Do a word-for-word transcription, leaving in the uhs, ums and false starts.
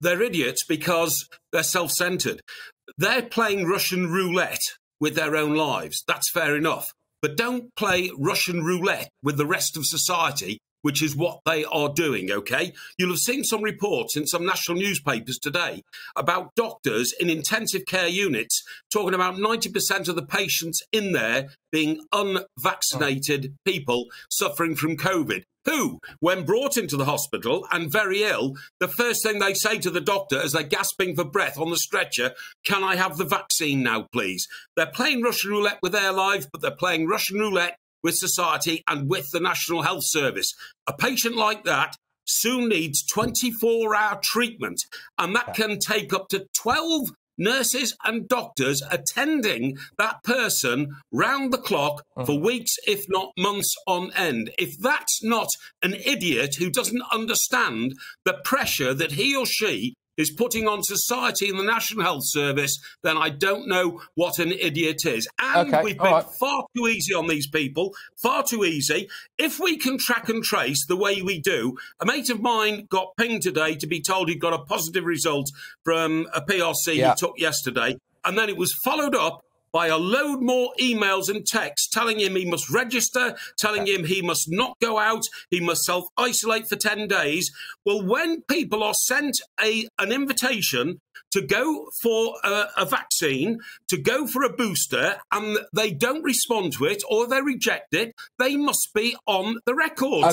They're idiots because they're self-centered. They're playing Russian roulette with their own lives. That's fair enough. But don't play Russian roulette with the rest of society, which is what they are doing, okay? You'll have seen some reports in some national newspapers today about doctors in intensive care units talking about ninety percent of the patients in there being unvaccinated people suffering from COVID, who, when brought into the hospital and very ill, the first thing they say to the doctor as they're gasping for breath on the stretcher, can I have the vaccine now, please? They're playing Russian roulette with their lives, but they're playing Russian roulette with society and with the National Health Service. A patient like that soon needs twenty-four hour treatment, and that can take up to twelve nurses and doctors attending that person round the clock for weeks, if not months on end. If that's not an idiot who doesn't understand the pressure that he or she is putting on society and the National Health Service, then I don't know what an idiot is. And okay, we've been right. far too easy on these people, far too easy. If we can track and trace the way we do, a mate of mine got pinged today to be told he'd got a positive result from a P R C yeah. he took yesterday, and then it was followed up by a load more emails and texts telling him he must register, telling him he must not go out, he must self-isolate for ten days. Well, when people are sent a, an invitation to go for a, a vaccine, to go for a booster, and they don't respond to it or they reject it, they must be on the record. Okay.